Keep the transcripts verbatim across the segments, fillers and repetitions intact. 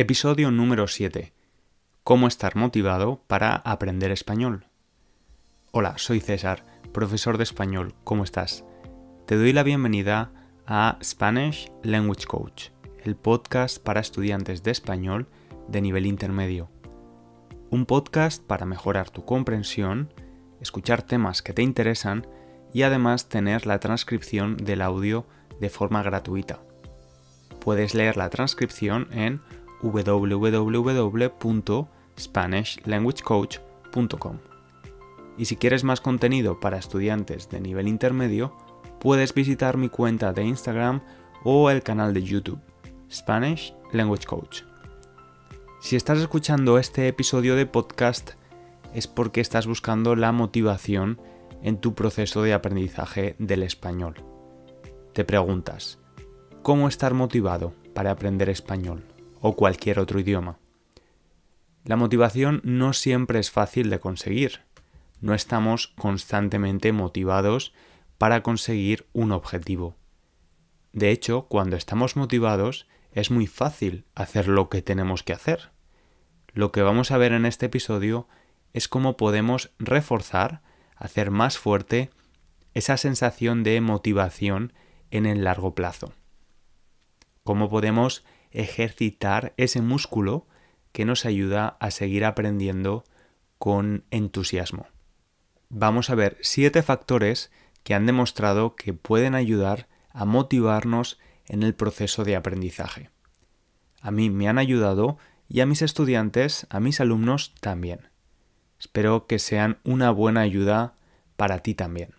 Episodio número siete. ¿Cómo estar motivado para aprender español? Hola, soy César, profesor de español. ¿Cómo estás? Te doy la bienvenida a Spanish Language Coach, el podcast para estudiantes de español de nivel intermedio. Un podcast para mejorar tu comprensión, escuchar temas que te interesan y además tener la transcripción del audio de forma gratuita. Puedes leer la transcripción en doble u doble u doble u punto spanish language coach punto com. Y si quieres más contenido para estudiantes de nivel intermedio, puedes visitar mi cuenta de Instagram o el canal de YouTube, Spanish Language Coach. Si estás escuchando este episodio de podcast es porque estás buscando la motivación en tu proceso de aprendizaje del español. Te preguntas, ¿cómo estar motivado para aprender español o cualquier otro idioma? La motivación no siempre es fácil de conseguir. No estamos constantemente motivados para conseguir un objetivo. De hecho, cuando estamos motivados, es muy fácil hacer lo que tenemos que hacer. Lo que vamos a ver en este episodio es cómo podemos reforzar, hacer más fuerte esa sensación de motivación en el largo plazo. Cómo podemos ejercitar ese músculo que nos ayuda a seguir aprendiendo con entusiasmo. Vamos a ver siete factores que han demostrado que pueden ayudar a motivarnos en el proceso de aprendizaje. A mí me han ayudado y a mis estudiantes, a mis alumnos también. Espero que sean una buena ayuda para ti también.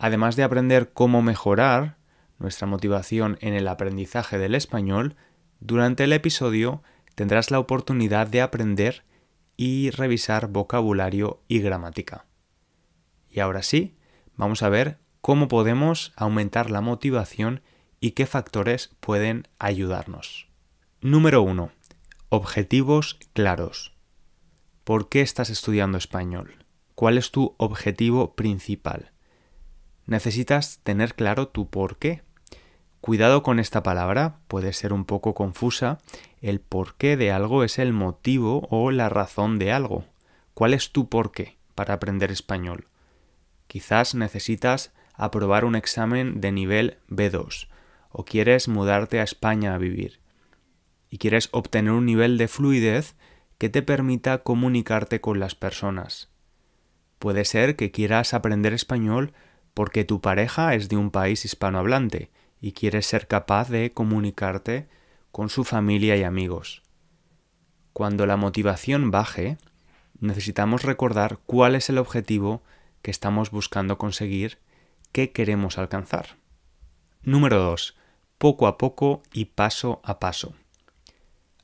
Además de aprender cómo mejorar nuestra motivación en el aprendizaje del español, durante el episodio tendrás la oportunidad de aprender y revisar vocabulario y gramática. Y ahora sí, vamos a ver cómo podemos aumentar la motivación y qué factores pueden ayudarnos. Número uno. Objetivos claros. ¿Por qué estás estudiando español? ¿Cuál es tu objetivo principal? Necesitas tener claro tu por qué. Cuidado con esta palabra, puede ser un poco confusa. El porqué de algo es el motivo o la razón de algo. ¿Cuál es tu porqué para aprender español? Quizás necesitas aprobar un examen de nivel B dos o quieres mudarte a España a vivir y quieres obtener un nivel de fluidez que te permita comunicarte con las personas. Puede ser que quieras aprender español porque tu pareja es de un país hispanohablante y quieres ser capaz de comunicarte con su familia y amigos. Cuando la motivación baje, necesitamos recordar cuál es el objetivo que estamos buscando conseguir, qué queremos alcanzar. Número dos. Poco a poco y paso a paso.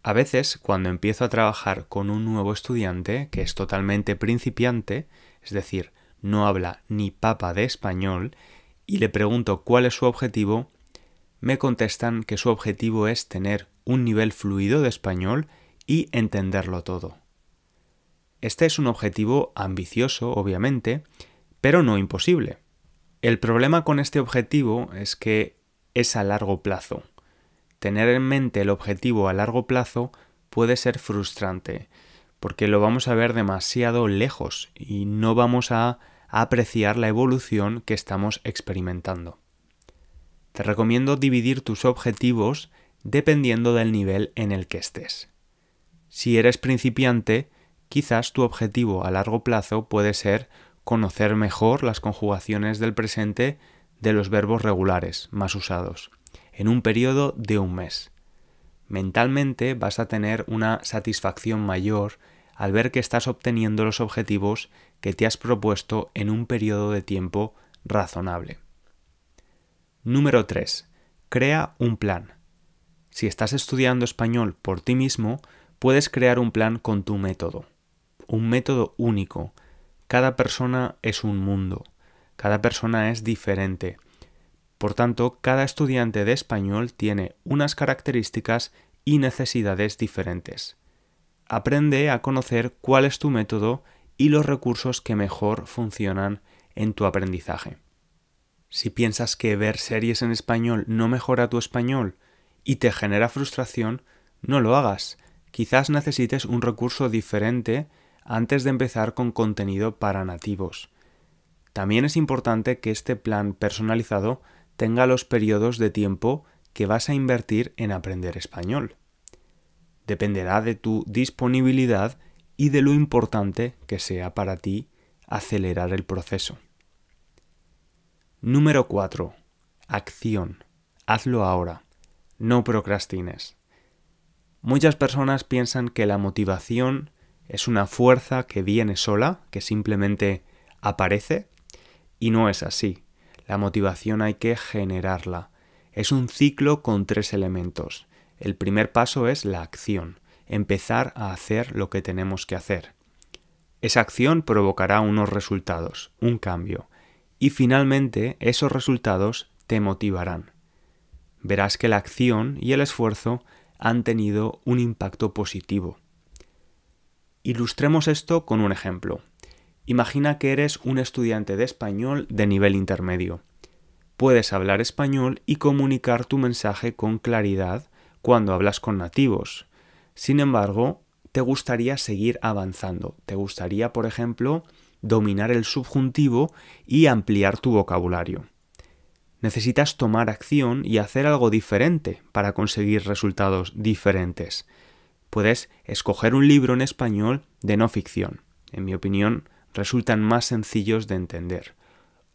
A veces, cuando empiezo a trabajar con un nuevo estudiante que es totalmente principiante, es decir, no habla ni papa de español, y le pregunto cuál es su objetivo, me contestan que su objetivo es tener un nivel fluido de español y entenderlo todo. Este es un objetivo ambicioso, obviamente, pero no imposible. El problema con este objetivo es que es a largo plazo. Tener en mente el objetivo a largo plazo puede ser frustrante, porque lo vamos a ver demasiado lejos y no vamos a apreciar la evolución que estamos experimentando. Te recomiendo dividir tus objetivos dependiendo del nivel en el que estés. Si eres principiante, quizás tu objetivo a largo plazo puede ser conocer mejor las conjugaciones del presente de los verbos regulares más usados, en un periodo de un mes. Mentalmente vas a tener una satisfacción mayor al ver que estás obteniendo los objetivos que te has propuesto en un periodo de tiempo razonable. Número tres. Crea un plan. Si estás estudiando español por ti mismo, puedes crear un plan con tu método. Un método único. Cada persona es un mundo. Cada persona es diferente. Por tanto, cada estudiante de español tiene unas características y necesidades diferentes. Aprende a conocer cuál es tu método y los recursos que mejor funcionan en tu aprendizaje. Si piensas que ver series en español no mejora tu español y te genera frustración, no lo hagas. Quizás necesites un recurso diferente antes de empezar con contenido para nativos. También es importante que este plan personalizado tenga los periodos de tiempo que vas a invertir en aprender español. Dependerá de tu disponibilidad y de lo importante que sea para ti acelerar el proceso. Número cuatro. Acción. Hazlo ahora. No procrastines. Muchas personas piensan que la motivación es una fuerza que viene sola, que simplemente aparece, y no es así. La motivación hay que generarla. Es un ciclo con tres elementos. El primer paso es la acción, empezar a hacer lo que tenemos que hacer. Esa acción provocará unos resultados, un cambio, y finalmente esos resultados te motivarán. Verás que la acción y el esfuerzo han tenido un impacto positivo. Ilustremos esto con un ejemplo. Imagina que eres un estudiante de español de nivel intermedio. Puedes hablar español y comunicar tu mensaje con claridad cuando hablas con nativos. Sin embargo, te gustaría seguir avanzando. Te gustaría, por ejemplo, dominar el subjuntivo y ampliar tu vocabulario. Necesitas tomar acción y hacer algo diferente para conseguir resultados diferentes. Puedes escoger un libro en español de no ficción. En mi opinión, resultan más sencillos de entender.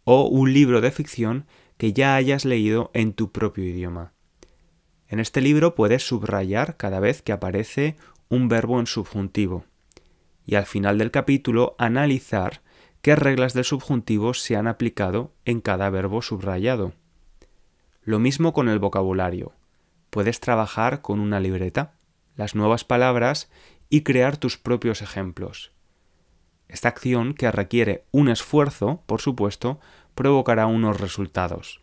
O un libro de ficción que ya hayas leído en tu propio idioma. En este libro puedes subrayar cada vez que aparece un verbo en subjuntivo. Y al final del capítulo analizar qué reglas del subjuntivo se han aplicado en cada verbo subrayado. Lo mismo con el vocabulario. Puedes trabajar con una libreta, las nuevas palabras y crear tus propios ejemplos. Esta acción, que requiere un esfuerzo, por supuesto, provocará unos resultados.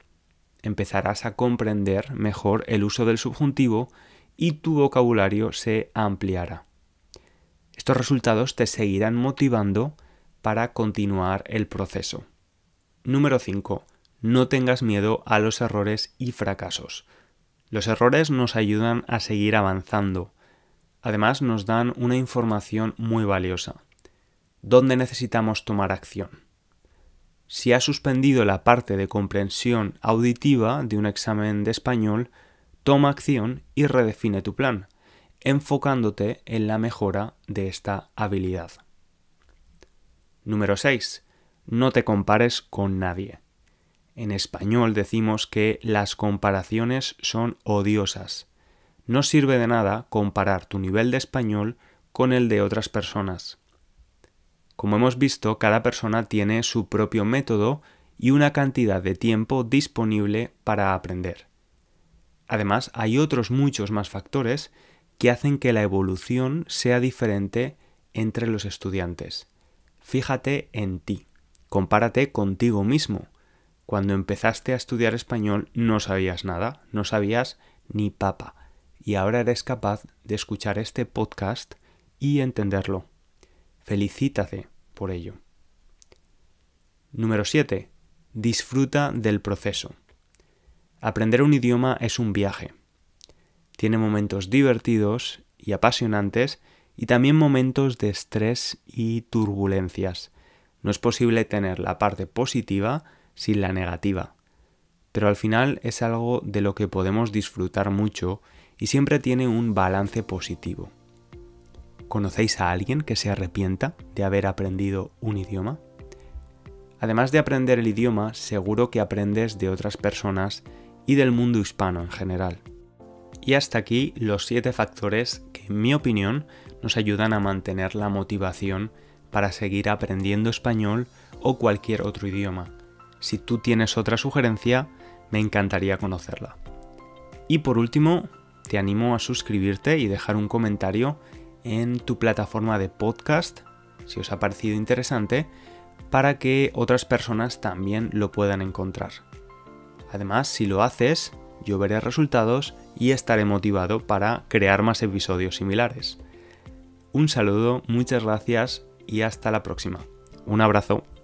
Empezarás a comprender mejor el uso del subjuntivo y tu vocabulario se ampliará. Estos resultados te seguirán motivando para continuar el proceso. Número cinco. No tengas miedo a los errores y fracasos. Los errores nos ayudan a seguir avanzando. Además, nos dan una información muy valiosa. ¿Dónde necesitamos tomar acción? Si has suspendido la parte de comprensión auditiva de un examen de español, toma acción y redefine tu plan, enfocándote en la mejora de esta habilidad. Número seis. No te compares con nadie. En español decimos que las comparaciones son odiosas. No sirve de nada comparar tu nivel de español con el de otras personas. Como hemos visto, cada persona tiene su propio método y una cantidad de tiempo disponible para aprender. Además, hay otros muchos más factores que hacen que la evolución sea diferente entre los estudiantes. Fíjate en ti, compárate contigo mismo. Cuando empezaste a estudiar español no sabías nada, no sabías ni papa, y ahora eres capaz de escuchar este podcast y entenderlo. Felicítate por ello. Número siete. Disfruta del proceso. Aprender un idioma es un viaje. Tiene momentos divertidos y apasionantes, y también momentos de estrés y turbulencias. No es posible tener la parte positiva sin la negativa. Pero al final es algo de lo que podemos disfrutar mucho y siempre tiene un balance positivo. ¿Conocéis a alguien que se arrepienta de haber aprendido un idioma? Además de aprender el idioma, seguro que aprendes de otras personas y del mundo hispano en general. Y hasta aquí los siete factores que, en mi opinión, nos ayudan a mantener la motivación para seguir aprendiendo español o cualquier otro idioma. Si tú tienes otra sugerencia, me encantaría conocerla. Y por último, te animo a suscribirte y dejar un comentario en tu plataforma de podcast, si os ha parecido interesante, para que otras personas también lo puedan encontrar. Además, si lo haces, yo veré resultados y estaré motivado para crear más episodios similares. Un saludo, muchas gracias y hasta la próxima. Un abrazo.